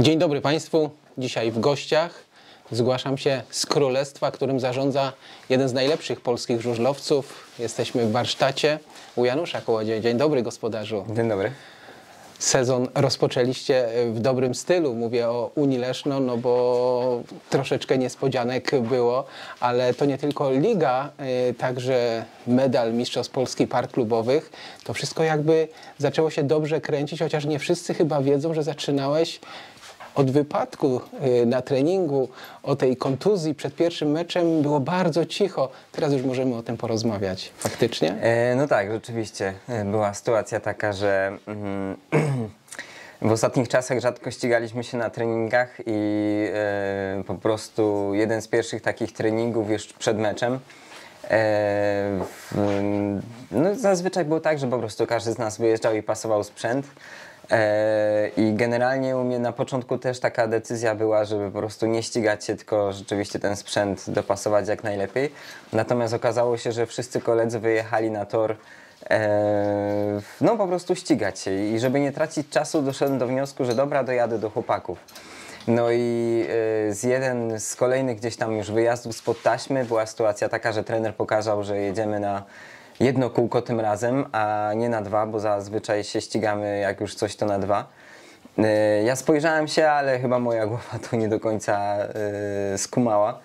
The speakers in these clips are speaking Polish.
Dzień dobry Państwu. Dzisiaj w gościach zgłaszam się z królestwa, którym zarządza jeden z najlepszych polskich żużlowców. Jesteśmy w warsztacie u Janusza Kołodziej. Dzień dobry gospodarzu. Dzień dobry. Sezon rozpoczęliście w dobrym stylu. Mówię o Unii Leszno, no bo troszeczkę niespodzianek było, ale to nie tylko liga, także medal Mistrzostw Polski par klubowych. To wszystko jakby zaczęło się dobrze kręcić, chociaż nie wszyscy chyba wiedzą, że zaczynałeś od wypadku na treningu, o tej kontuzji przed pierwszym meczem było bardzo cicho. Teraz już możemy o tym porozmawiać. Faktycznie? No tak, rzeczywiście. Była sytuacja taka, że w ostatnich czasach rzadko ścigaliśmy się na treningach i po prostu jeden z pierwszych takich treningów już przed meczem. No zazwyczaj było tak, że po prostu każdy z nas wyjeżdżał i pasował sprzęt. I generalnie u mnie na początku też taka decyzja była, żeby po prostu nie ścigać się, tylko rzeczywiście ten sprzęt dopasować jak najlepiej. Natomiast okazało się, że wszyscy koledzy wyjechali na tor, no po prostu ścigać się. I żeby nie tracić czasu, doszedłem do wniosku, że dobra, dojadę do chłopaków. No i z jeden z kolejnych gdzieś tam już wyjazdów spod taśmy była sytuacja taka, że trener pokazał, że jedziemy na jedno kółko tym razem, a nie na dwa, bo zazwyczaj się ścigamy, jak już coś, to na dwa. Ja spojrzałem się, ale chyba moja głowa to nie do końca skumała.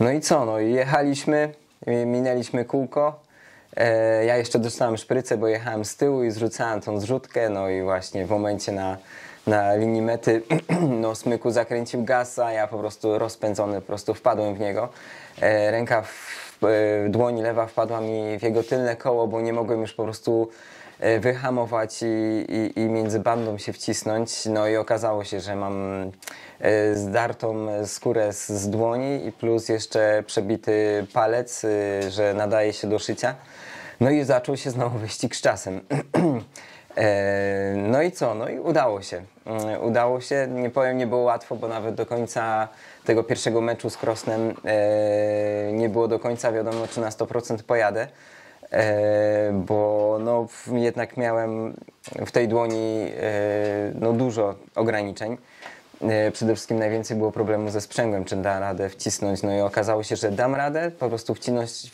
No i co? No i jechaliśmy, minęliśmy kółko. Ja jeszcze dostałem szprycę, bo jechałem z tyłu i zrzucałem tą zrzutkę. No i właśnie w momencie na linii mety no, Smyku zakręcił gaz, a ja po prostu rozpędzony, po prostu wpadłem w niego. Ręka dłoni lewa wpadła mi w jego tylne koło, bo nie mogłem już po prostu wyhamować i między bandą się wcisnąć. No i okazało się, że mam zdartą skórę z dłoni i plus jeszcze przebity palec, że nadaje się do szycia. No i zaczął się znowu wyścig z czasem. No i co? No i udało się. Udało się. Nie powiem, nie było łatwo, bo nawet do końca tego pierwszego meczu z Krosnem nie było do końca wiadomo, czy na 100% pojadę, bo no, jednak miałem w tej dłoni no, dużo ograniczeń. Przede wszystkim najwięcej było problemu ze sprzęgłem, czy da radę wcisnąć. No i okazało się, że dam radę po prostu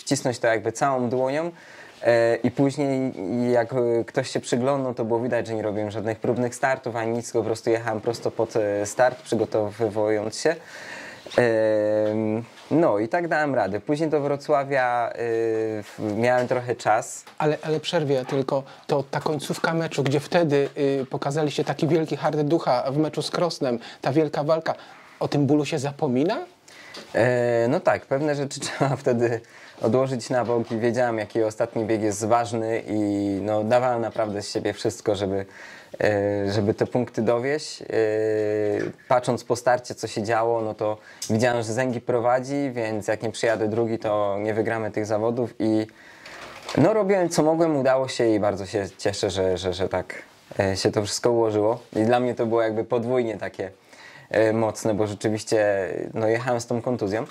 wcisnąć to jakby całą dłonią. I później jak ktoś się przyglądał, to było widać, że nie robiłem żadnych próbnych startów ani nic, po prostu jechałem prosto pod start, przygotowując się. No i tak dałem radę. Później do Wrocławia miałem trochę czas. Ale przerwie tylko, to ta końcówka meczu, gdzie wtedy pokazaliście taki wielki hard ducha w meczu z Krosnem, ta wielka walka, o tym bólu się zapomina? No tak, pewne rzeczy trzeba wtedy odłożyć na bok i wiedziałem, jaki ostatni bieg jest ważny i no, dawałem naprawdę z siebie wszystko, żeby te punkty dowieść. Patrząc po starcie, co się działo, no to widziałem, że Zęgi prowadzi, więc jak nie przyjadę drugi, to nie wygramy tych zawodów i no, robiłem co mogłem, udało się i bardzo się cieszę, że tak się to wszystko ułożyło i dla mnie to było jakby podwójnie takie mocne, bo rzeczywiście no, jechałem z tą kontuzją.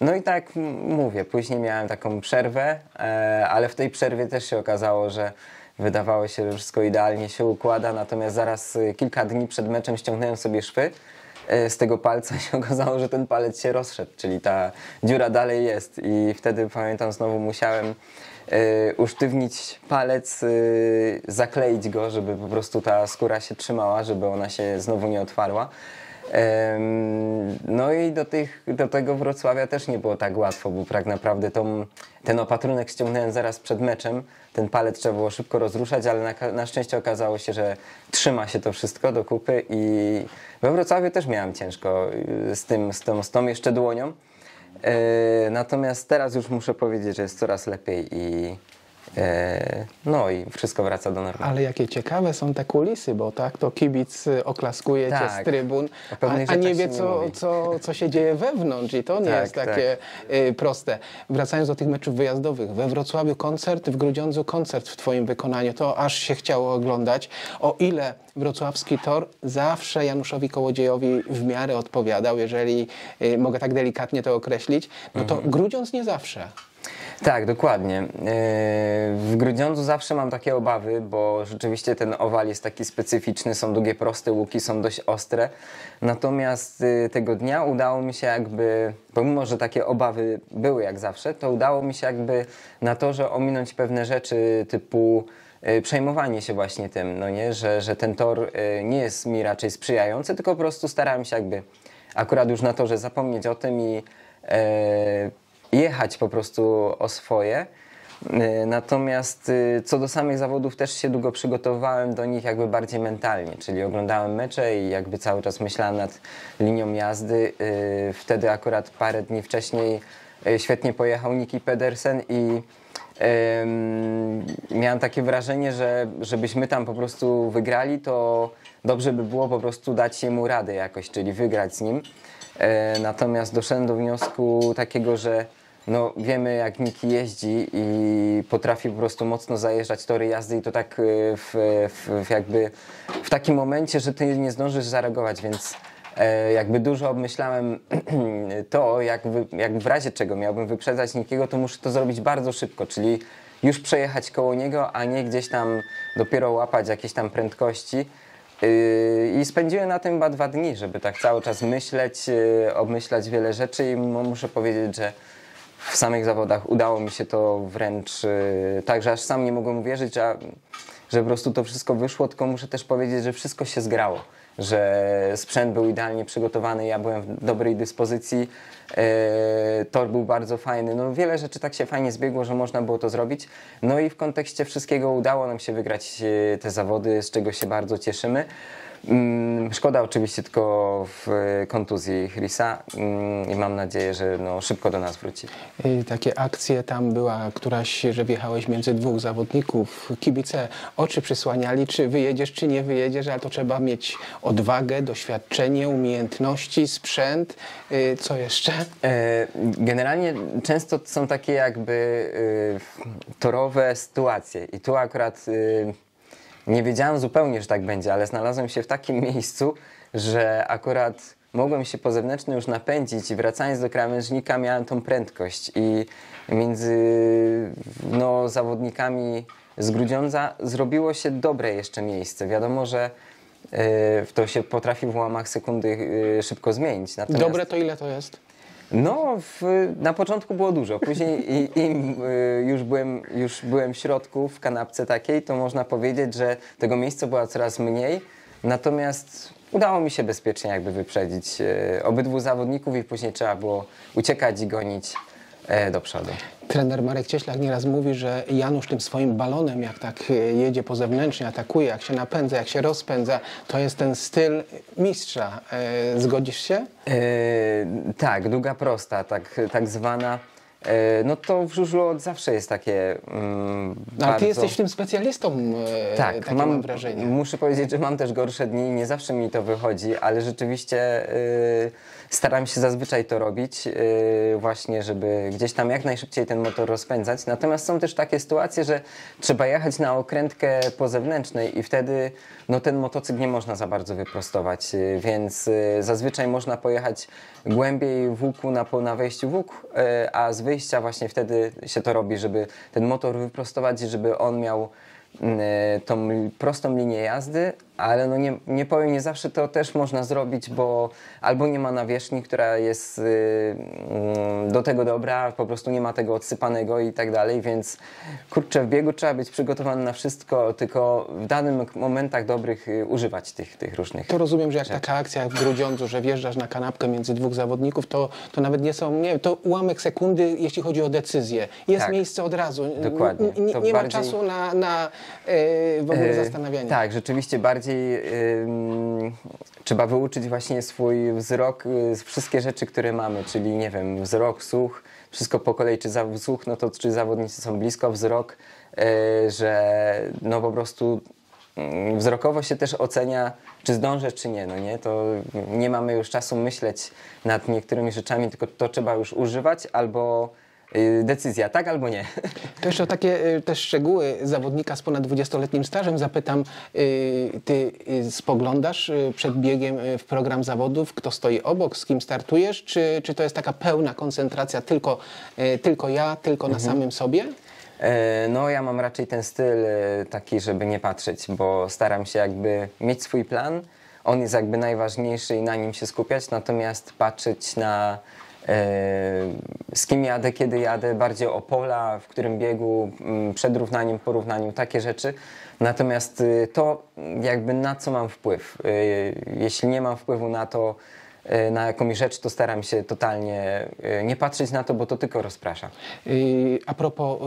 No i tak mówię, później miałem taką przerwę, ale w tej przerwie też się okazało, że wydawało się, że wszystko idealnie się układa, natomiast zaraz kilka dni przed meczem ściągnąłem sobie szwy z tego palca i się okazało, że ten palec się rozszedł, czyli ta dziura dalej jest i wtedy pamiętam znowu musiałem usztywnić palec, zakleić go, żeby po prostu ta skóra się trzymała, żeby ona się znowu nie otwarła. No i do tego Wrocławia też nie było tak łatwo, bo tak naprawdę ten opatrunek ściągnąłem zaraz przed meczem. Ten palec trzeba było szybko rozruszać, ale na szczęście okazało się, że trzyma się to wszystko do kupy i we Wrocławiu też miałem ciężko z tą jeszcze dłonią. Natomiast teraz już muszę powiedzieć, że jest coraz lepiej i No i wszystko wraca do normy. Ale jakie ciekawe są te kulisy, bo tak to kibic oklaskuje cię z trybun, a nie wie co się dzieje wewnątrz i to nie jest takie proste. Wracając do tych meczów wyjazdowych, we Wrocławiu koncert, w Grudziądzu koncert w twoim wykonaniu, to aż się chciało oglądać. O ile wrocławski tor zawsze Januszowi Kołodziejowi w miarę odpowiadał, jeżeli mogę tak delikatnie to określić, no to Grudziądz nie zawsze. Tak, dokładnie. W Grudziądzu zawsze mam takie obawy, bo rzeczywiście ten owal jest taki specyficzny, są długie, proste łuki, są dość ostre. Natomiast tego dnia udało mi się jakby, pomimo że takie obawy były jak zawsze, to udało mi się jakby na torze ominąć pewne rzeczy typu przejmowanie się właśnie tym, no nie? Że ten tor nie jest mi raczej sprzyjający, tylko po prostu starałem się jakby akurat już na torze zapomnieć o tym i jechać po prostu o swoje. Natomiast co do samych zawodów też się długo przygotowywałem do nich jakby bardziej mentalnie, czyli oglądałem mecze i jakby cały czas myślałem nad linią jazdy. Wtedy akurat parę dni wcześniej świetnie pojechał Nicki Pedersen i miałem takie wrażenie, że żebyśmy tam po prostu wygrali, to dobrze by było po prostu dać mu radę jakoś, czyli wygrać z nim. Natomiast doszedłem do wniosku takiego, że no wiemy jak Nicki jeździ i potrafi po prostu mocno zajeżdżać tory jazdy i to tak jakby w takim momencie, że ty nie zdążysz zareagować, więc jakby dużo obmyślałem to, jak w razie czego miałbym wyprzedzać Nickiego, to muszę to zrobić bardzo szybko, czyli już przejechać koło niego, a nie gdzieś tam dopiero łapać jakieś tam prędkości. I spędziłem na tym chyba 2 dni, żeby tak cały czas myśleć, obmyślać wiele rzeczy i muszę powiedzieć, że w samych zawodach udało mi się to wręcz tak, że aż sam nie mogłem uwierzyć, że po prostu to wszystko wyszło, tylko muszę też powiedzieć, że wszystko się zgrało, że sprzęt był idealnie przygotowany, ja byłem w dobrej dyspozycji, tor był bardzo fajny, no wiele rzeczy tak się fajnie zbiegło, że można było to zrobić, no i w kontekście wszystkiego udało nam się wygrać te zawody, z czego się bardzo cieszymy. Szkoda oczywiście tylko w kontuzji Chrisa i mam nadzieję, że no szybko do nas wróci. I takie akcje tam była któraś, że wjechałeś między 2 zawodników, kibice oczy przysłaniali, czy wyjedziesz, czy nie wyjedziesz, ale to trzeba mieć odwagę, doświadczenie, umiejętności, sprzęt, co jeszcze? Generalnie często są takie jakby torowe sytuacje i tu akurat nie wiedziałem zupełnie, że tak będzie, ale znalazłem się w takim miejscu, że akurat mogłem się po zewnętrznym już napędzić i wracając do krawężnika miałem tą prędkość i między zawodnikami z Grudziądza zrobiło się dobre jeszcze miejsce. Wiadomo, że to się potrafi w łamach sekundy szybko zmienić. Natomiast dobre to ile to jest? No, na początku było dużo, później już byłem w środku, w kanapce takiej, to można powiedzieć, że tego miejsca było coraz mniej, natomiast udało mi się bezpiecznie jakby wyprzedzić obydwu zawodników i później trzeba było uciekać i gonić do przodu. Trener Marek Cieślak nieraz mówi, że Janusz tym swoim balonem, jak tak jedzie po zewnętrznie, atakuje, jak się napędza, jak się rozpędza, to jest ten styl mistrza. Zgodzisz się? Tak, długa prosta, tak zwana. No to w żużlu od zawsze jest takie bardzo... Ale ty jesteś w tym specjalistą, tak mam wrażenie. Muszę powiedzieć, że mam też gorsze dni, nie zawsze mi to wychodzi, ale rzeczywiście staram się zazwyczaj to robić, właśnie żeby gdzieś tam jak najszybciej ten motor rozpędzać. Natomiast są też takie sytuacje, że trzeba jechać na okrętkę po zewnętrznej i wtedy no, ten motocykl nie można za bardzo wyprostować, więc zazwyczaj można pojechać głębiej w łuku na wejściu w łuk, a z wyjścia właśnie wtedy się to robi, żeby ten motor wyprostować, żeby on miał tą prostą linię jazdy, ale no nie powiem, nie zawsze to też można zrobić, bo albo nie ma nawierzchni, która jest do tego dobra, po prostu nie ma tego odsypanego i tak dalej, więc kurczę, w biegu trzeba być przygotowany na wszystko, tylko w danych momentach dobrych używać tych różnych. To rozumiem, że jak rzeczy. Taka akcja jak w Grudziądzu, że wjeżdżasz na kanapkę między 2 zawodników, to nawet nie są, nie wiem, to ułamek sekundy, jeśli chodzi o decyzję. Jest miejsce od razu. Dokładnie. Nie ma czasu na w ogóle zastanawiania. Tak, rzeczywiście bardziej trzeba wyuczyć właśnie swój wzrok, wszystkie rzeczy, które mamy, czyli nie wiem, wzrok, słuch, wszystko po kolei, czy słuch, no to czy zawodnicy są blisko, wzrok, że no po prostu wzrokowo się też ocenia, czy zdążę, czy nie, no nie? To nie mamy już czasu myśleć nad niektórymi rzeczami, tylko to trzeba już używać albo decyzja, tak albo nie. To jeszcze o takie też szczegóły zawodnika z ponad 20-letnim stażem zapytam. Ty spoglądasz przed biegiem w program zawodów, kto stoi obok, z kim startujesz, czy to jest taka pełna koncentracja tylko ja, tylko na samym sobie? No ja mam raczej ten styl taki, żeby nie patrzeć, bo staram się jakby mieć swój plan, on jest jakby najważniejszy i na nim się skupiać, natomiast patrzeć na z kim jadę, kiedy jadę, bardziej o pola, w którym biegu, przed równaniem, po równaniu, takie rzeczy. Natomiast to jakby na co mam wpływ. Jeśli nie mam wpływu na to, na jakąś rzecz, to staram się totalnie nie patrzeć na to, bo to tylko rozprasza. A propos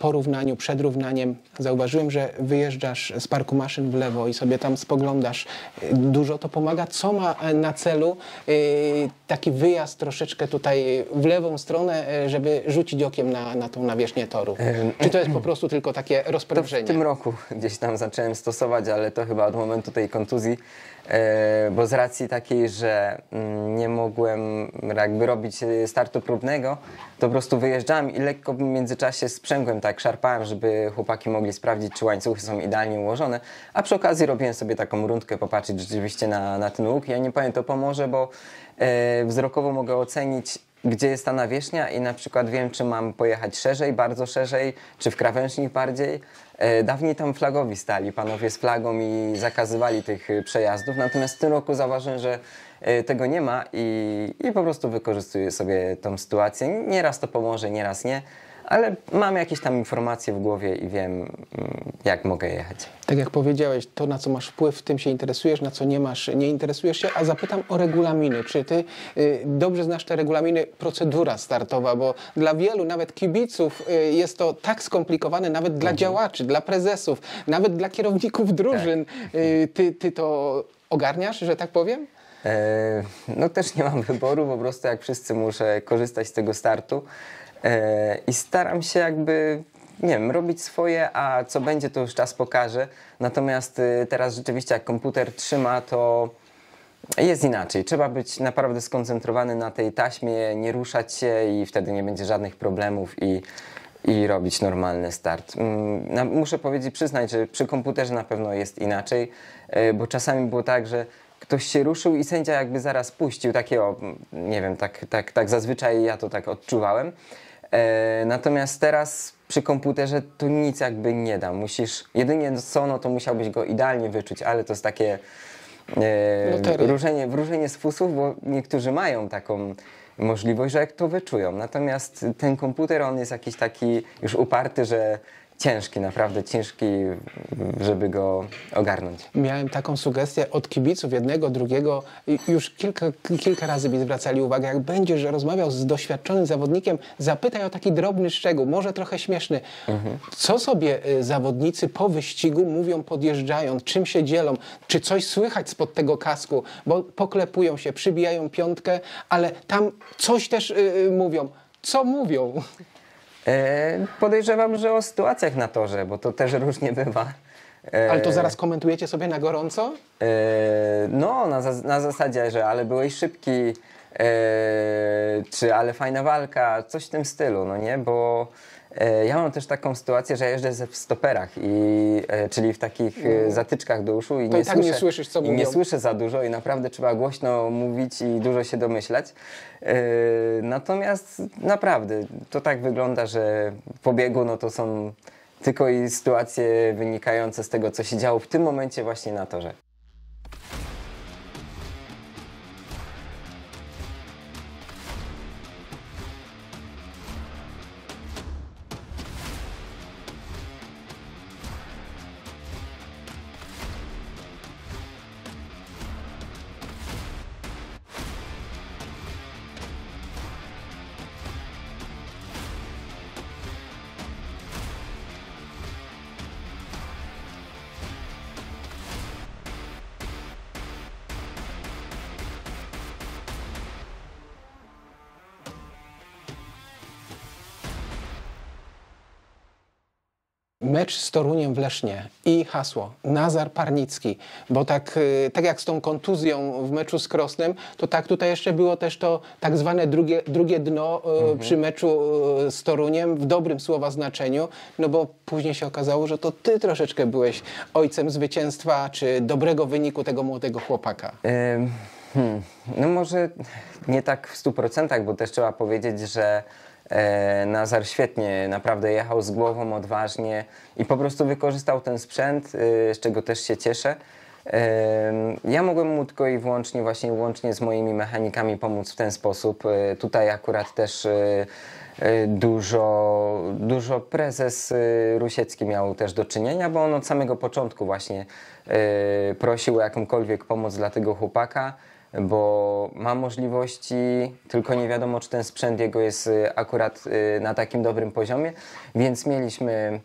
porównaniu, przed równaniem, zauważyłem, że wyjeżdżasz z parku maszyn w lewo i sobie tam spoglądasz. Dużo to pomaga. Co ma na celu taki wyjazd troszeczkę tutaj w lewą stronę, żeby rzucić okiem na tą nawierzchnię toru? Czy to jest po prostu tylko takie rozprężenie? To w tym roku gdzieś tam zacząłem stosować, ale to chyba od momentu tej kontuzji, bo z racji takiej, że nie mogłem jakby robić startu próbnego, to po prostu wyjeżdżałem i lekko w międzyczasie sprzęgłem, tak szarpałem, żeby chłopaki mogli sprawdzić, czy łańcuchy są idealnie ułożone, a przy okazji robiłem sobie taką rundkę, popatrzeć rzeczywiście na ten łuk. Ja nie powiem, to pomoże, bo wzrokowo mogę ocenić, gdzie jest ta nawierzchnia i na przykład wiem, czy mam pojechać szerzej, bardzo szerzej, czy w krawężnik bardziej. Dawniej tam flagowi stali, panowie z flagą i zakazywali tych przejazdów, natomiast w tym roku zauważyłem, że tego nie ma i po prostu wykorzystuję sobie tą sytuację. Nieraz to pomoże, nieraz nie. Ale mam jakieś tam informacje w głowie i wiem, jak mogę jechać. Tak jak powiedziałeś, to na co masz wpływ, tym się interesujesz, na co nie masz, nie interesujesz się. A zapytam o regulaminy. Czy ty dobrze znasz te regulaminy? Procedura startowa, bo dla wielu, nawet kibiców, jest to tak skomplikowane, nawet dla działaczy, dla prezesów, nawet dla kierowników drużyn. Tak. Ty to ogarniasz, że tak powiem? No też nie mam wyboru, po prostu jak wszyscy muszę korzystać z tego startu. I staram się jakby, nie wiem, robić swoje, a co będzie, to już czas pokaże. Natomiast teraz rzeczywiście jak komputer trzyma, to jest inaczej. Trzeba być naprawdę skoncentrowany na tej taśmie, nie ruszać się i wtedy nie będzie żadnych problemów i robić normalny start. Muszę powiedzieć, przyznać, że przy komputerze na pewno jest inaczej, bo czasami było tak, że ktoś się ruszył i sędzia jakby zaraz puścił, takie o, nie wiem, tak zazwyczaj ja to tak odczuwałem. Natomiast teraz przy komputerze to nic jakby nie da. Musisz, jedynie co, no to musiałbyś go idealnie wyczuć, ale to jest takie wróżenie z fusów, bo niektórzy mają taką możliwość, że jak to wyczują. Natomiast ten komputer, on jest jakiś taki już uparty, że ciężki, naprawdę ciężki, żeby go ogarnąć. Miałem taką sugestię od kibiców jednego, drugiego. Już kilka razy mi zwracali uwagę. Jak będziesz rozmawiał z doświadczonym zawodnikiem, zapytaj o taki drobny szczegół, może trochę śmieszny. Co sobie zawodnicy po wyścigu mówią podjeżdżając? Czym się dzielą? Czy coś słychać spod tego kasku? Bo poklepują się, przybijają piątkę, ale tam coś też mówią. Co mówią? Podejrzewam, że o sytuacjach na torze, bo to też różnie bywa. Ale to zaraz komentujecie sobie na gorąco? No, na zasadzie, że ale byłeś szybki, czy ale fajna walka, coś w tym stylu, no nie? Bo ja mam też taką sytuację, że jeżdżę w stoperach, czyli w takich zatyczkach do uszu nie słyszę za dużo i naprawdę trzeba głośno mówić i dużo się domyślać. Natomiast naprawdę to tak wygląda, że po biegu no to są tylko i sytuacje wynikające z tego, co się działo w tym momencie właśnie na torze. mecz z Toruniem w Lesznie i hasło Nazar Parnicki, bo tak jak z tą kontuzją w meczu z Krosnem, to tak tutaj jeszcze było też to tak zwane drugie dno przy meczu z Toruniem w dobrym słowa znaczeniu, no bo później się okazało, że to ty troszeczkę byłeś ojcem zwycięstwa czy dobrego wyniku tego młodego chłopaka. No może nie tak w 100%, bo też trzeba powiedzieć, że Nazar świetnie naprawdę jechał z głową, odważnie i po prostu wykorzystał ten sprzęt, z czego też się cieszę. Ja mogłem mu tylko i wyłącznie właśnie łącznie z moimi mechanikami pomóc w ten sposób. Tutaj akurat też dużo prezes Rusiecki miał też do czynienia, bo on od samego początku właśnie prosił o jakąkolwiek pomoc dla tego chłopaka, bo ma możliwości, tylko nie wiadomo, czy ten sprzęt jego jest akurat na takim dobrym poziomie, więc mieliśmy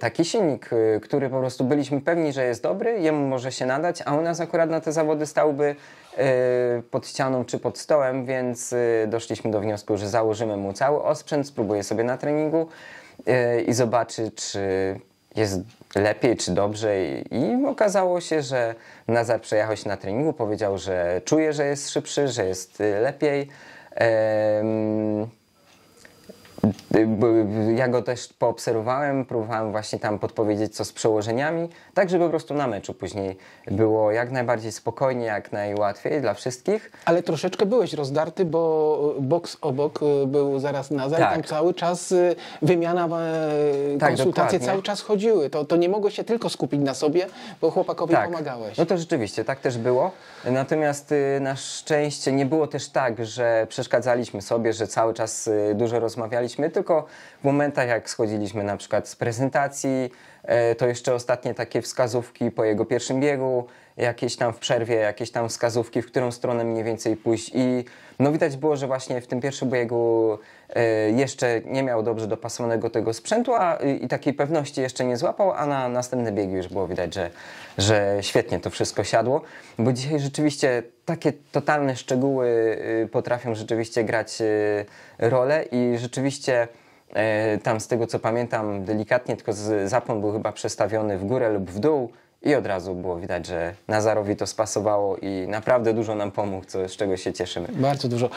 taki silnik, który po prostu byliśmy pewni, że jest dobry, jemu może się nadać, a u nas akurat na te zawody stałby pod ścianą czy pod stołem, więc doszliśmy do wniosku, że założymy mu cały osprzęt, spróbuję sobie na treningu i zobaczy, czy jest lepiej czy dobrze i okazało się, że Nazar przejechał się na treningu, powiedział, że czuje, że jest szybszy, że jest lepiej. Ja go też poobserwowałem, próbowałem właśnie tam podpowiedzieć co z przełożeniami, tak żeby po prostu na meczu później było jak najbardziej spokojnie, jak najłatwiej dla wszystkich. Ale troszeczkę byłeś rozdarty, bo boks obok był zaraz Nazar, tak. Tam cały czas wymiana, tak, konsultacje cały czas chodziły, to nie mogło się tylko skupić na sobie, bo chłopakowi tak pomagałeś. No to rzeczywiście, tak też było, natomiast na szczęście nie było też tak, że przeszkadzaliśmy sobie, że cały czas dużo rozmawialiśmy, tylko w momentach jak schodziliśmy na przykład z prezentacji, to jeszcze ostatnie takie wskazówki po jego pierwszym biegu, jakieś tam w przerwie, jakieś tam wskazówki, w którą stronę mniej więcej pójść i no widać było, że właśnie w tym pierwszym biegu jeszcze nie miał dobrze dopasowanego tego sprzętu i takiej pewności jeszcze nie złapał, a na następny bieg już było widać, że świetnie to wszystko siadło, bo dzisiaj rzeczywiście takie totalne szczegóły potrafią rzeczywiście grać rolę i rzeczywiście tam z tego co pamiętam delikatnie tylko zapłon był chyba przestawiony w górę lub w dół i od razu było widać, że Nazarowi to spasowało i naprawdę dużo nam pomógł, z czego się cieszymy. Bardzo dużo.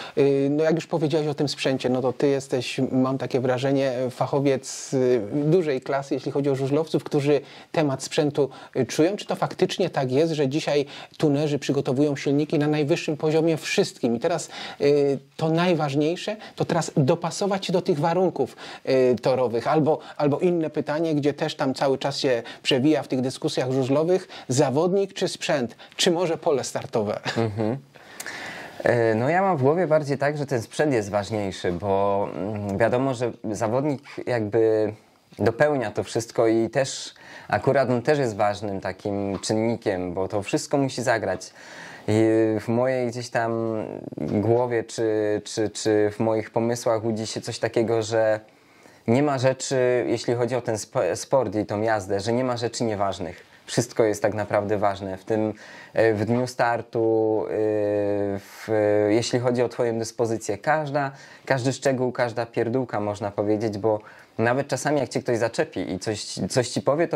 No jak już powiedziałeś o tym sprzęcie, no to ty jesteś, mam takie wrażenie, fachowiec dużej klasy, jeśli chodzi o żużlowców, którzy temat sprzętu czują. Czy to faktycznie tak jest, że dzisiaj tunerzy przygotowują silniki na najwyższym poziomie wszystkim? I teraz to najważniejsze, to teraz dopasować się do tych warunków torowych. Albo inne pytanie, gdzie też tam cały czas się przewija w tych dyskusjach żużlowych, zawodnik czy sprzęt, czy może pole startowe? No ja mam w głowie bardziej tak, że ten sprzęt jest ważniejszy, bo wiadomo, że zawodnik jakby dopełnia to wszystko i też akurat on też jest ważnym takim czynnikiem, bo to wszystko musi zagrać. I w mojej gdzieś tam głowie czy w moich pomysłach budzi się coś takiego, że nie ma rzeczy, jeśli chodzi o ten sport i tą jazdę, że nie ma rzeczy nieważnych. Wszystko jest tak naprawdę ważne, w tym w dniu startu, jeśli chodzi o twoją dyspozycję. Każdy szczegół, każda pierdółka można powiedzieć, bo nawet czasami jak cię ktoś zaczepi i coś ci powie,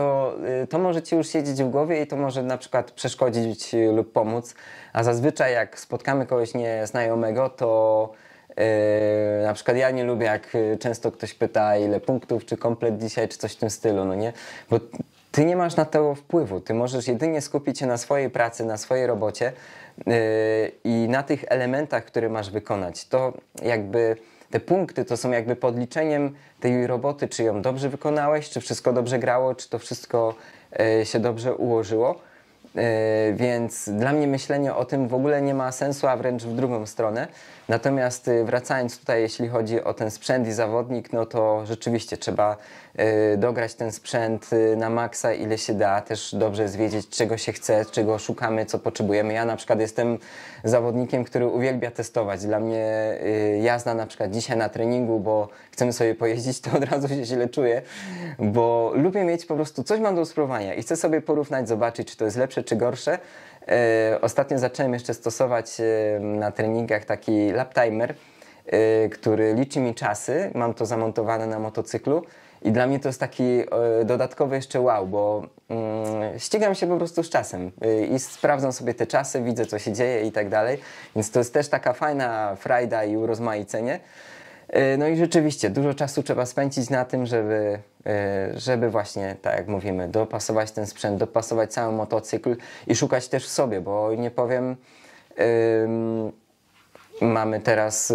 to może ci już siedzieć w głowie i to może na przykład przeszkodzić lub pomóc. A zazwyczaj jak spotkamy kogoś nieznajomego, to na przykład ja nie lubię jak często ktoś pyta ile punktów, czy komplet dzisiaj, czy coś w tym stylu, no nie? Bo ty nie masz na to wpływu, ty możesz jedynie skupić się na swojej pracy, na swojej robocie i na tych elementach, które masz wykonać. To jakby te punkty to są jakby podliczeniem tej roboty, czy ją dobrze wykonałeś, czy wszystko dobrze grało, czy to wszystko się dobrze ułożyło. Więc dla mnie myślenie o tym w ogóle nie ma sensu, a wręcz w drugą stronę. Natomiast wracając tutaj, jeśli chodzi o ten sprzęt i zawodnik, no to rzeczywiście trzeba dograć ten sprzęt na maksa, ile się da. Też dobrze wiedzieć, czego się chce, czego szukamy, co potrzebujemy. Ja na przykład jestem zawodnikiem, który uwielbia testować. Dla mnie jazda na przykład dzisiaj na treningu, bo chcemy sobie pojeździć, to od razu się źle czuję, bo lubię mieć po prostu coś mam do spróbowania i chcę sobie porównać, zobaczyć, czy to jest lepsze, czy gorsze. Ostatnio zacząłem jeszcze stosować na treningach taki lap timer, który liczy mi czasy. Mam to zamontowane na motocyklu I dla mnie to jest taki dodatkowy jeszcze wow, bo ścigam się po prostu z czasem i sprawdzam sobie te czasy, widzę co się dzieje i tak dalej, więc to jest też taka fajna frajda i urozmaicenie. No i rzeczywiście dużo czasu trzeba spędzić na tym, żeby właśnie, tak jak mówimy, dopasować ten sprzęt, dopasować cały motocykl i szukać też w sobie, bo nie powiem, mamy teraz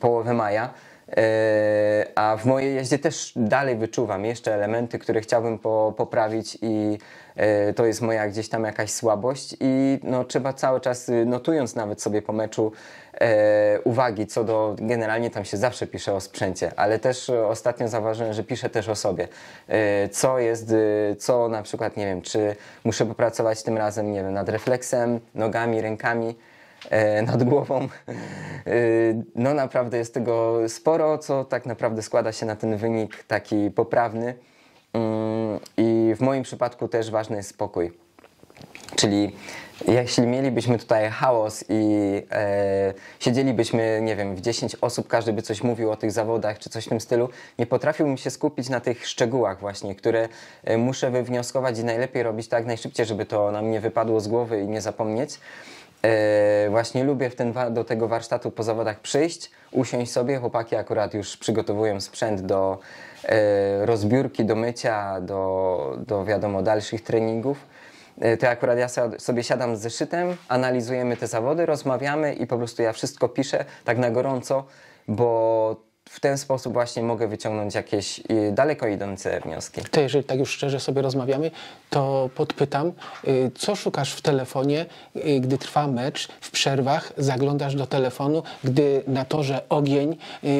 połowę maja, a w mojej jeździe też dalej wyczuwam jeszcze elementy, które chciałbym poprawić i to jest moja gdzieś tam jakaś słabość i no, trzeba cały czas, notując nawet sobie po meczu uwagi co do, generalnie tam się zawsze pisze o sprzęcie, ale też ostatnio zauważyłem, że piszę też o sobie, co jest, co na przykład, nie wiem, czy muszę popracować tym razem, nie wiem, nad refleksem, nogami, rękami, nad głową. No naprawdę jest tego sporo, co tak naprawdę składa się na ten wynik taki poprawny i w moim przypadku też ważny jest spokój. Czyli jeśli mielibyśmy tutaj chaos i siedzielibyśmy, nie wiem, w 10 osób, każdy by coś mówił o tych zawodach czy coś w tym stylu, nie potrafiłbym się skupić na tych szczegółach właśnie, które muszę wywnioskować i najlepiej robić tak najszybciej, żeby to nam nie wypadło z głowy i nie zapomnieć. Właśnie lubię do tego warsztatu po zawodach przyjść, usiąść sobie, chłopaki akurat już przygotowują sprzęt do rozbiórki, do mycia, do wiadomo dalszych treningów. To akurat ja sobie siadam z zeszytem, analizujemy te zawody, rozmawiamy i po prostu ja wszystko piszę tak na gorąco, bo w ten sposób właśnie mogę wyciągnąć jakieś daleko idące wnioski. To jeżeli tak już szczerze sobie rozmawiamy, to podpytam, co szukasz w telefonie, gdy trwa mecz, w przerwach zaglądasz do telefonu, gdy na torze ogień,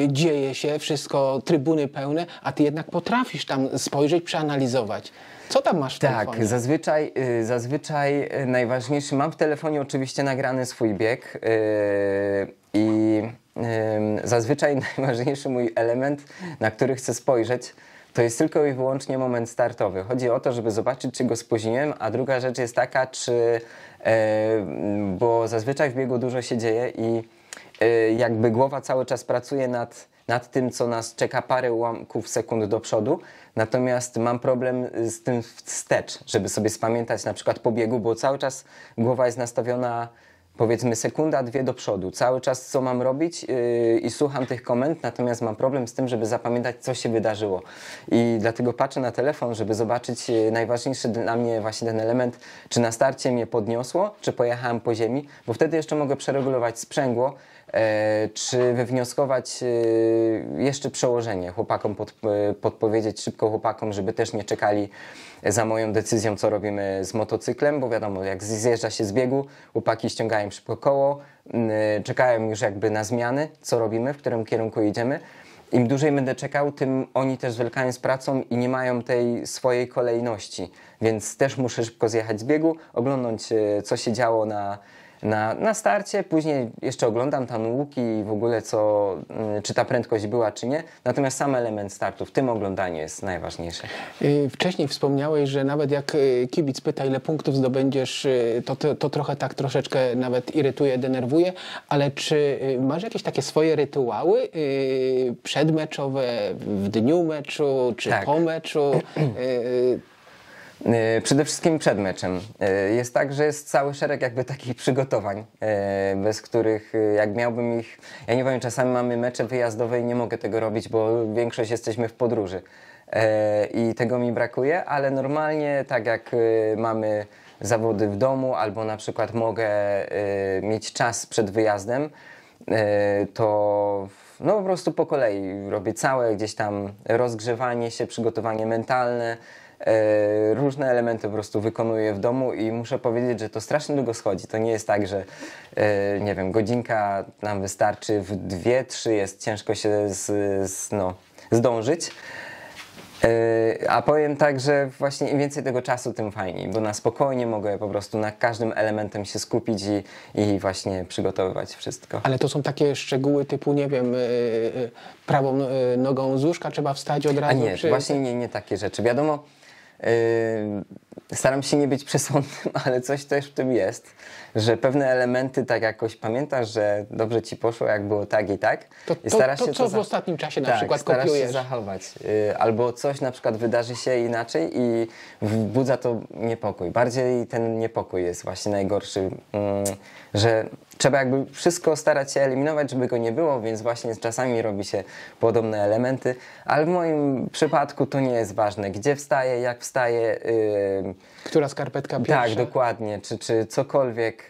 dzieje się wszystko, trybuny pełne, a ty jednak potrafisz tam spojrzeć, przeanalizować. Co tam masz w telefonie? Tak, zazwyczaj najważniejszy, mam w telefonie oczywiście nagrany swój bieg i zazwyczaj najważniejszy mój element, na który chcę spojrzeć, to jest tylko i wyłącznie moment startowy. Chodzi o to, żeby zobaczyć, czy go spóźniłem, a druga rzecz jest taka, czy, bo zazwyczaj w biegu dużo się dzieje i jakby głowa cały czas pracuje nad tym, co nas czeka parę ułamków sekund do przodu, natomiast mam problem z tym wstecz, żeby sobie spamiętać na przykład po biegu, bo cały czas głowa jest nastawiona powiedzmy sekunda, dwie do przodu. Cały czas co mam robić i słucham tych komend, natomiast mam problem z tym, żeby zapamiętać, co się wydarzyło. I dlatego patrzę na telefon, żeby zobaczyć najważniejszy dla mnie właśnie ten element, czy na starcie mnie podniosło, czy pojechałem po ziemi, bo wtedy jeszcze mogę przeregulować sprzęgło, czy wywnioskować jeszcze przełożenie chłopakom, podpowiedzieć szybko chłopakom, żeby też nie czekali za moją decyzją, co robimy z motocyklem, bo wiadomo, jak zjeżdża się z biegu, chłopaki ściągają szybko koło, czekają już jakby na zmiany, co robimy, w którym kierunku idziemy. Im dłużej będę czekał, tym oni też zwlekają z pracą i nie mają tej swojej kolejności, więc też muszę szybko zjechać z biegu, oglądnąć, co się działo na starcie, później jeszcze oglądam tam łuki i w ogóle co, czy ta prędkość była, czy nie. Natomiast sam element startu w tym oglądaniu jest najważniejszy. Wcześniej wspomniałeś, że nawet jak kibic pyta, ile punktów zdobędziesz, to trochę tak troszeczkę nawet irytuje, denerwuje, ale czy masz jakieś takie swoje rytuały przedmeczowe, w dniu meczu, czy tak po meczu? Przede wszystkim przed meczem. Jest tak, że jest cały szereg jakby takich przygotowań, bez których jak miałbym ich... Ja nie wiem, czasami mamy mecze wyjazdowe i nie mogę tego robić, bo większość jesteśmy w podróży i tego mi brakuje, ale normalnie tak jak mamy zawody w domu albo na przykład mogę mieć czas przed wyjazdem, to no po prostu po kolei robię całe gdzieś tam rozgrzewanie się, przygotowanie mentalne, różne elementy po prostu wykonuję w domu i muszę powiedzieć, że to strasznie długo schodzi. To nie jest tak, że nie wiem, godzinka nam wystarczy, w 2-3 jest ciężko się zdążyć. A powiem tak, że właśnie im więcej tego czasu, tym fajniej, bo na spokojnie mogę po prostu na każdym elementem się skupić i właśnie przygotowywać wszystko. Ale to są takie szczegóły typu, nie wiem, prawą nogą z łóżka trzeba wstać od razu? A nie, właśnie nie takie rzeczy. Wiadomo, Staram się nie być przesądnym, ale coś też w tym jest, że pewne elementy tak jakoś pamiętasz, że dobrze ci poszło, jak było tak i tak. W ostatnim czasie na przykład kopiujesz. Starasz się zachować. Albo coś na przykład wydarzy się inaczej i wzbudza to niepokój. Bardziej ten niepokój jest właśnie najgorszy, że trzeba jakby wszystko starać się eliminować, żeby go nie było, więc właśnie czasami robi się podobne elementy, ale w moim przypadku to nie jest ważne, gdzie wstaję, jak wstaję. Która skarpetka pierwsza? Tak, dokładnie, czy cokolwiek,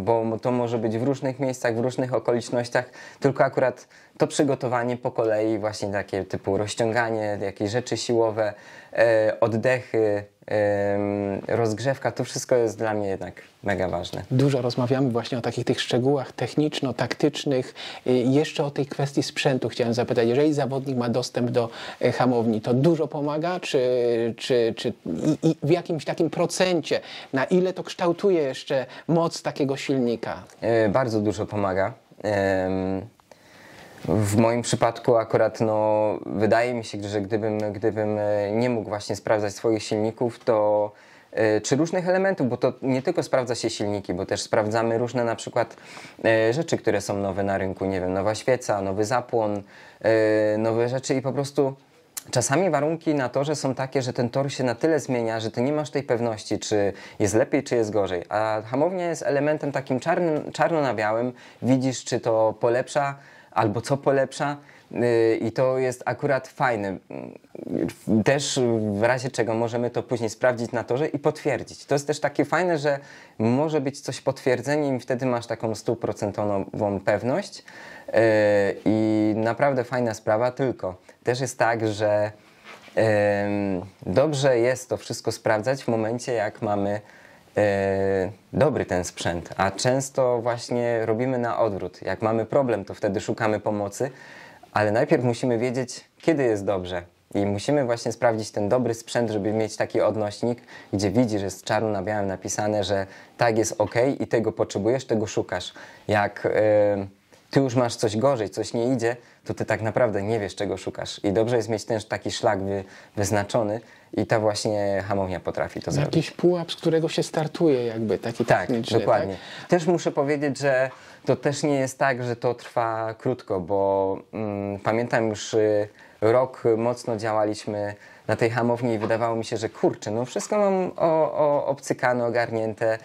bo to może być w różnych miejscach, w różnych okolicznościach, tylko akurat to przygotowanie po kolei, właśnie takie typu rozciąganie, jakieś rzeczy siłowe, oddechy, rozgrzewka, to wszystko jest dla mnie jednak mega ważne. Dużo rozmawiamy właśnie o takich tych szczegółach techniczno-taktycznych. Jeszcze o tej kwestii sprzętu chciałem zapytać. Jeżeli zawodnik ma dostęp do hamowni, to dużo pomaga? Czy w jakimś takim procencie? Na ile to kształtuje jeszcze moc takiego silnika? Bardzo dużo pomaga. W moim przypadku akurat wydaje mi się, że gdybym nie mógł właśnie sprawdzać swoich silników, to czy różnych elementów, bo to nie tylko sprawdza się silniki, bo też sprawdzamy różne na przykład rzeczy, które są nowe na rynku, nie wiem, nowa świeca, nowy zapłon, nowe rzeczy i po prostu czasami warunki na torze są takie, że ten tor się na tyle zmienia, że ty nie masz tej pewności, czy jest lepiej, czy jest gorzej. A hamownia jest elementem takim czarnym, czarno na białym, widzisz, czy to polepsza, albo co polepsza i to jest akurat fajne. Też w razie czego możemy to później sprawdzić na torze i potwierdzić. To jest też takie fajne, że może być coś potwierdzeniem i wtedy masz taką 100-procentową pewność i naprawdę fajna sprawa, tylko też jest tak, że dobrze jest to wszystko sprawdzać w momencie, jak mamy dobry ten sprzęt, a często właśnie robimy na odwrót. Jak mamy problem, to wtedy szukamy pomocy, ale najpierw musimy wiedzieć, kiedy jest dobrze i musimy właśnie sprawdzić ten dobry sprzęt, żeby mieć taki odnośnik, gdzie widzisz, że jest czarno na białym napisane, że tak jest ok i tego potrzebujesz, tego szukasz. Jak ty już masz coś gorzej, coś nie idzie, to ty tak naprawdę nie wiesz, czego szukasz. I dobrze jest mieć też taki szlak wyznaczony i ta właśnie hamownia potrafi to zrobić. Jakiś pułap, z którego się startuje jakby, taki techniczny. Dokładnie. Tak? Też muszę powiedzieć, że to też nie jest tak, że to trwa krótko, bo pamiętam już rok mocno działaliśmy na tej hamowni i wydawało mi się, że kurczę, no wszystko mam obcykane, ogarnięte,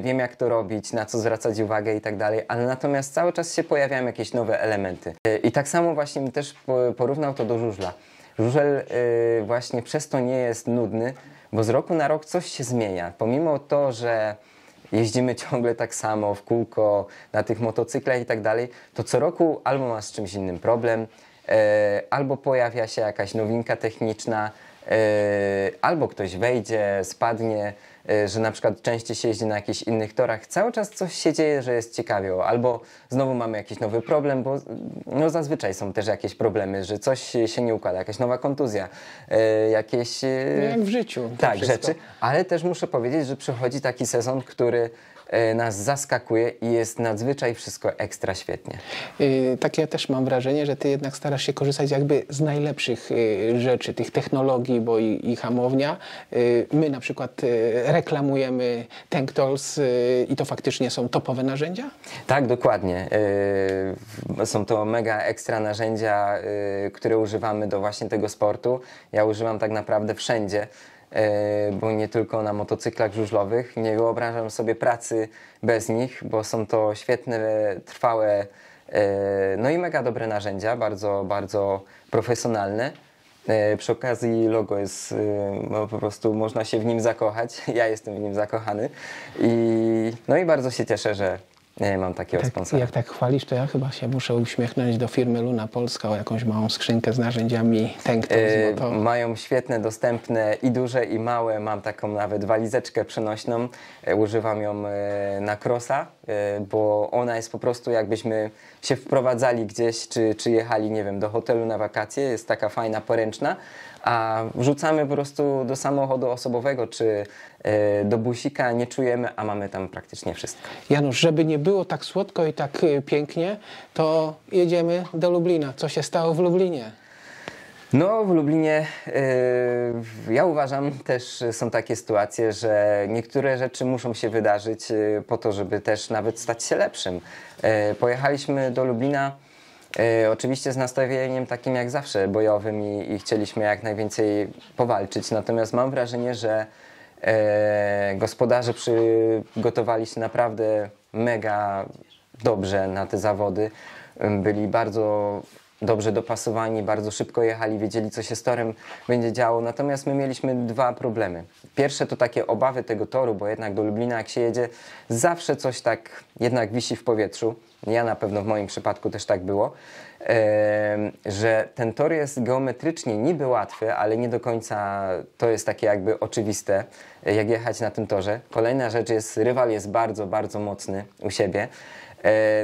wiem jak to robić, na co zwracać uwagę i tak dalej, ale natomiast cały czas się pojawiają jakieś nowe elementy. I tak samo właśnie też porównał to do żużla. Żużel właśnie przez to nie jest nudny, bo z roku na rok coś się zmienia. Pomimo to, że jeździmy ciągle tak samo, w kółko, na tych motocyklach i tak dalej, to co roku albo masz z czymś innym problem, albo pojawia się jakaś nowinka techniczna, albo ktoś wejdzie, spadnie, że na przykład częściej się jeździ na jakichś innych torach. Cały czas coś się dzieje, że jest ciekawie, albo znowu mamy jakiś nowy problem, bo no zazwyczaj są też jakieś problemy, że coś się nie układa, jakaś nowa kontuzja, jakieś... No jak w życiu. Tak, wszystko. Rzeczy, ale też muszę powiedzieć, że przychodzi taki sezon, który nas zaskakuje i jest nadzwyczaj wszystko ekstra świetnie. Tak ja też mam wrażenie, że ty jednak starasz się korzystać jakby z najlepszych rzeczy, tych technologii, bo i hamownia. My na przykład reklamujemy Tank Dolls i to faktycznie są topowe narzędzia? Tak, dokładnie. Są to mega ekstra narzędzia, które używamy do właśnie tego sportu. Ja używam tak naprawdę wszędzie, bo nie tylko na motocyklach żużlowych. Nie wyobrażam sobie pracy bez nich, bo są to świetne, trwałe, no i mega dobre narzędzia, bardzo, bardzo profesjonalne. Przy okazji logo jest, po prostu można się w nim zakochać. Ja jestem w nim zakochany. No i bardzo się cieszę, że mam takiego sponsora. Jak tak chwalisz, to ja chyba się muszę uśmiechnąć do firmy Luna Polska o jakąś małą skrzynkę z narzędziami. Mają świetne, dostępne i duże i małe. Mam taką nawet walizeczkę przenośną. Używam ją na crossa, bo ona jest po prostu jakbyśmy się wprowadzali gdzieś, czy jechali, nie wiem, do hotelu na wakacje. Jest taka fajna, poręczna. A wrzucamy po prostu do samochodu osobowego czy do busika, nie czujemy, a mamy tam praktycznie wszystko. Janusz, żeby nie było tak słodko i tak pięknie, to jedziemy do Lublina. Co się stało w Lublinie? No, w Lublinie ja uważam, też są takie sytuacje, że niektóre rzeczy muszą się wydarzyć po to, żeby też nawet stać się lepszym. Pojechaliśmy do Lublina oczywiście z nastawieniem takim jak zawsze bojowym i chcieliśmy jak najwięcej powalczyć. Natomiast mam wrażenie, że gospodarze przygotowali się naprawdę mega dobrze na te zawody. Byli bardzo dobrze dopasowani, bardzo szybko jechali, wiedzieli, co się z torem będzie działo. Natomiast my mieliśmy dwa problemy. Pierwsze to takie obawy tego toru, bo jednak do Lublina jak się jedzie, zawsze coś tak jednak wisi w powietrzu. Ja na pewno w moim przypadku też tak było, że ten tor jest geometrycznie niby łatwy, ale nie do końca to jest takie jakby oczywiste, jak jechać na tym torze. Kolejna rzecz jest, rywal jest bardzo, bardzo mocny u siebie.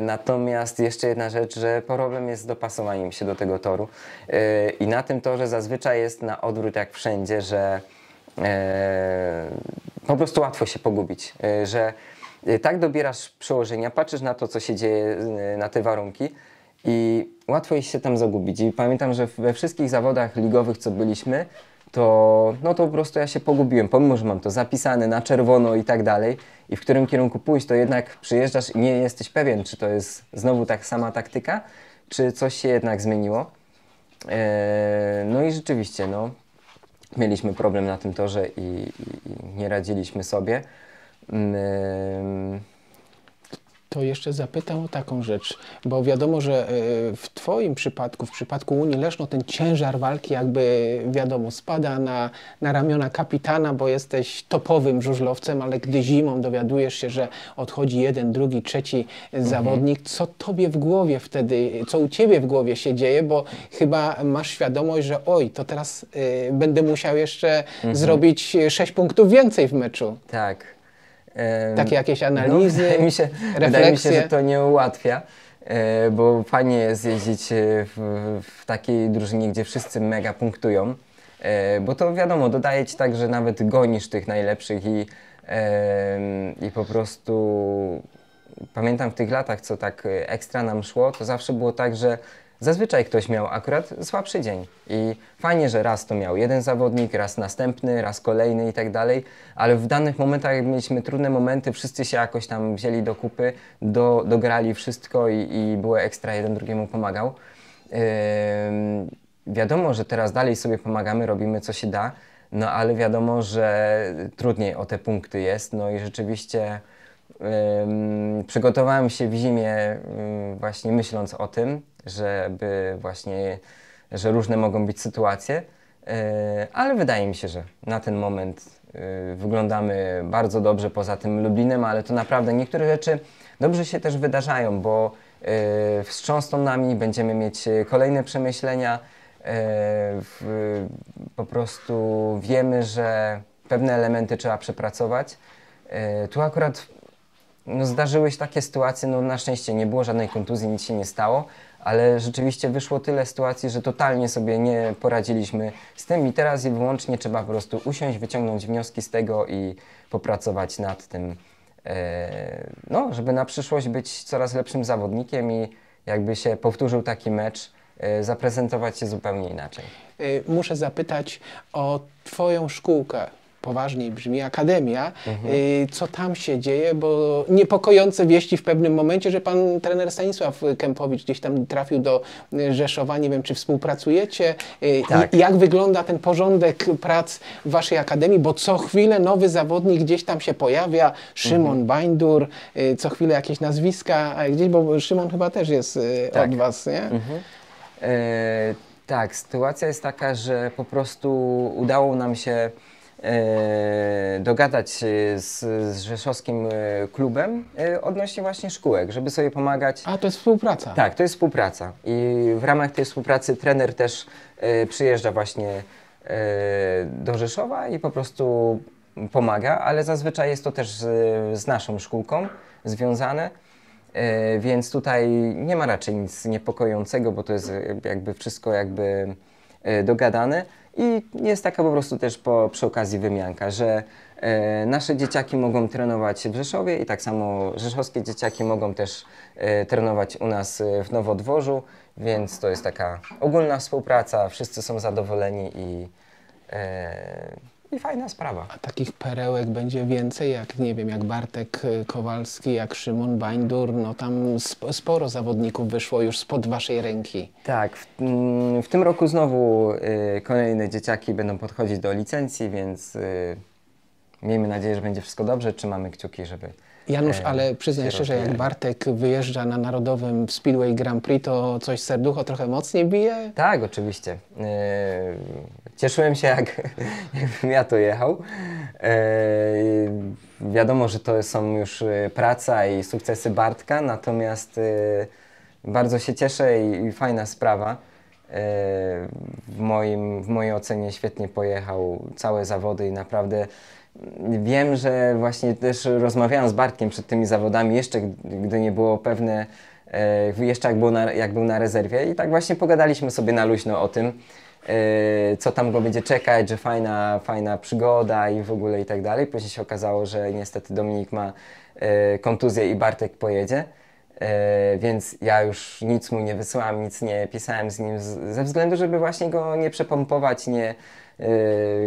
Natomiast jeszcze jedna rzecz, że problem jest z dopasowaniem się do tego toru i na tym torze zazwyczaj jest na odwrót jak wszędzie, że po prostu łatwo się pogubić, że tak dobierasz przełożenia, patrzysz na to, co się dzieje, na te warunki i łatwo jest się tam zagubić. I pamiętam, że we wszystkich zawodach ligowych, co byliśmy, to po prostu ja się pogubiłem, pomimo, że mam to zapisane na czerwono i tak dalej i w którym kierunku pójść, to jednak przyjeżdżasz i nie jesteś pewien, czy to jest znowu tak sama taktyka, czy coś się jednak zmieniło. No i rzeczywiście, no, mieliśmy problem na tym torze i nie radziliśmy sobie. To jeszcze zapytam o taką rzecz, bo wiadomo, że w Twoim przypadku, w przypadku Unii Leszno, ten ciężar walki jakby wiadomo spada na ramiona kapitana, bo jesteś topowym żużlowcem, ale gdy zimą dowiadujesz się, że odchodzi jeden, drugi, trzeci zawodnik, co Tobie w głowie wtedy, co u Ciebie w głowie się dzieje, bo chyba masz świadomość, że oj, to teraz będę musiał jeszcze zrobić 6 punktów więcej w meczu. Tak. Takie jakieś analizy, no, wydaje mi się, że to nie ułatwia, bo fajnie jest jeździć w takiej drużynie, gdzie wszyscy mega punktują, bo to wiadomo, dodaje ci tak, że nawet gonisz tych najlepszych i po prostu pamiętam w tych latach, co tak ekstra nam szło, to zawsze było tak, że zazwyczaj ktoś miał akurat słabszy dzień i fajnie, że raz to miał jeden zawodnik, raz następny, raz kolejny i tak dalej, ale w danych momentach, jak mieliśmy trudne momenty, wszyscy się jakoś tam wzięli do kupy, dograli wszystko i było ekstra, jeden drugiemu pomagał. Wiadomo, że teraz dalej sobie pomagamy, robimy co się da, no ale wiadomo, że trudniej o te punkty jest, no i rzeczywiście przygotowałem się w zimie właśnie myśląc o tym, żeby właśnie, że różne mogą być sytuacje, ale wydaje mi się, że na ten moment wyglądamy bardzo dobrze poza tym Lublinem, ale to naprawdę niektóre rzeczy dobrze się też wydarzają, bo wstrząsną nami, będziemy mieć kolejne przemyślenia, po prostu wiemy, że pewne elementy trzeba przepracować. Tu akurat no, zdarzyły się takie sytuacje, no na szczęście nie było żadnej kontuzji, nic się nie stało, ale rzeczywiście wyszło tyle sytuacji, że totalnie sobie nie poradziliśmy z tym i teraz i wyłącznie trzeba po prostu usiąść, wyciągnąć wnioski z tego i popracować nad tym, no, żeby na przyszłość być coraz lepszym zawodnikiem i jakby się powtórzył taki mecz, zaprezentować się zupełnie inaczej. Muszę zapytać o Twoją szkółkę. Poważniej brzmi akademia, co tam się dzieje, bo niepokojące wieści w pewnym momencie, że pan trener Stanisław Kępowicz gdzieś tam trafił do Rzeszowa, nie wiem, czy współpracujecie, tak. Jak wygląda ten porządek prac w waszej akademii, bo co chwilę nowy zawodnik gdzieś tam się pojawia, Szymon Bańdur, co chwilę jakieś nazwiska, a gdzieś, bo Szymon chyba też jest tak. Od was, nie? Tak, sytuacja jest taka, że po prostu udało nam się dogadać z rzeszowskim klubem odnośnie właśnie szkółek, żeby sobie pomagać. A to jest współpraca? Tak, to jest współpraca i w ramach tej współpracy trener też przyjeżdża właśnie do Rzeszowa i po prostu pomaga, ale zazwyczaj jest to też z naszą szkółką związane, więc tutaj nie ma raczej nic niepokojącego, bo to jest jakby wszystko jakby dogadane i jest taka po prostu też przy okazji wymianka, że nasze dzieciaki mogą trenować w Rzeszowie i tak samo rzeszowskie dzieciaki mogą też trenować u nas w Nowodworzu, więc to jest taka ogólna współpraca, wszyscy są zadowoleni i fajna sprawa. A takich perełek będzie więcej, jak nie wiem, jak Bartek Kowalski, jak Szymon Bańdur, no tam sporo zawodników wyszło już spod waszej ręki. Tak, w tym roku znowu kolejne dzieciaki będą podchodzić do licencji, więc miejmy nadzieję, że będzie wszystko dobrze, trzymamy kciuki, żeby... Janusz, ale przyznaj szczerze, jak Bartek wyjeżdża na Narodowym Speedway Grand Prix, to coś serducho trochę mocniej bije? Tak, oczywiście. Cieszyłem się, jakbym ja tu jechał. Wiadomo, że to są już praca i sukcesy Bartka, natomiast bardzo się cieszę i fajna sprawa. W mojej ocenie świetnie pojechał całe zawody i naprawdę wiem, że właśnie też rozmawiałem z Bartkiem przed tymi zawodami, jeszcze gdy nie było pewne, jeszcze jak był na rezerwie i tak właśnie pogadaliśmy sobie na luźno o tym, co tam go będzie czekać, że fajna przygoda i w ogóle i tak dalej. Później się okazało, że niestety Dominik ma kontuzję i Bartek pojedzie, więc ja już nic mu nie wysyłam, nic nie pisałem z nim ze względu, żeby właśnie go nie przepompować, nie...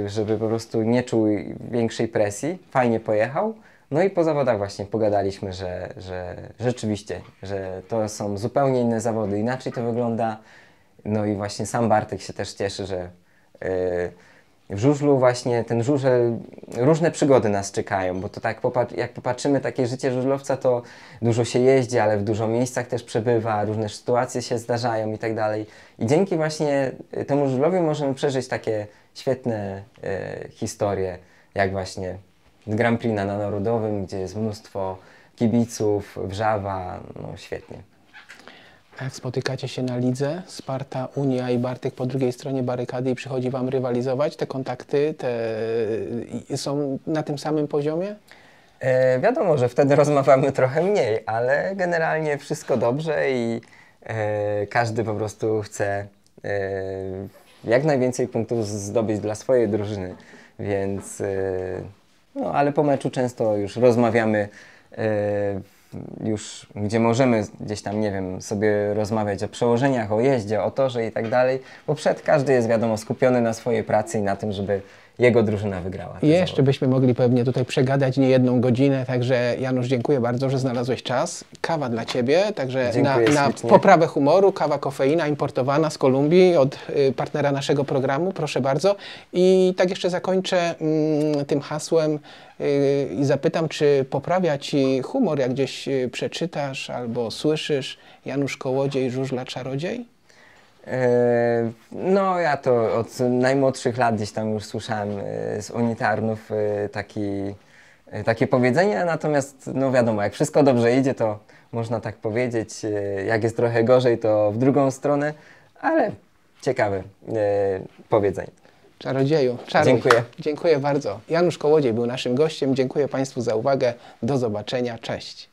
żeby po prostu nie czuł większej presji, fajnie pojechał. No i po zawodach właśnie pogadaliśmy, że rzeczywiście, że to są zupełnie inne zawody, inaczej to wygląda. No i właśnie sam Bartek się też cieszy, że w żużlu właśnie ten żużel, różne przygody nas czekają, bo to tak jak popatrzymy takie życie żużlowca, to dużo się jeździ, ale w dużo miejscach też przebywa, różne sytuacje się zdarzają i tak dalej. I dzięki właśnie temu żużlowi możemy przeżyć takie świetne historie, jak właśnie Grand Prix na Narodowym, gdzie jest mnóstwo kibiców, wrzawa, no świetnie. A jak spotykacie się na lidze, Sparta, Unia i Bartek po drugiej stronie barykady i przychodzi wam rywalizować, te kontakty są na tym samym poziomie? Wiadomo, że wtedy rozmawiamy trochę mniej, ale generalnie wszystko dobrze i każdy po prostu chce jak najwięcej punktów zdobyć dla swojej drużyny, więc no, ale po meczu często już rozmawiamy już gdzie możemy gdzieś tam, nie wiem, sobie rozmawiać o przełożeniach, o jeździe, o torze i tak dalej, bo każdy jest, wiadomo, skupiony na swojej pracy i na tym, żeby jego drużyna wygrała. Jeszcze byśmy mogli pewnie tutaj przegadać niejedną godzinę, także Janusz, dziękuję bardzo, że znalazłeś czas. Kawa dla Ciebie, także na poprawę humoru, kawa kofeina importowana z Kolumbii od partnera naszego programu, proszę bardzo. I tak jeszcze zakończę tym hasłem i zapytam, czy poprawia Ci humor, jak gdzieś przeczytasz albo słyszysz Janusz Kołodziej, żużla czarodziej? No ja to od najmłodszych lat gdzieś tam już słyszałem z unitarnów takie powiedzenia, natomiast no wiadomo, jak wszystko dobrze idzie, to można tak powiedzieć, jak jest trochę gorzej, to w drugą stronę, ale ciekawe powiedzenie. Czarodzieju, czaruj. Dziękuję. Dziękuję bardzo. Janusz Kołodziej był naszym gościem, dziękuję Państwu za uwagę, do zobaczenia, cześć.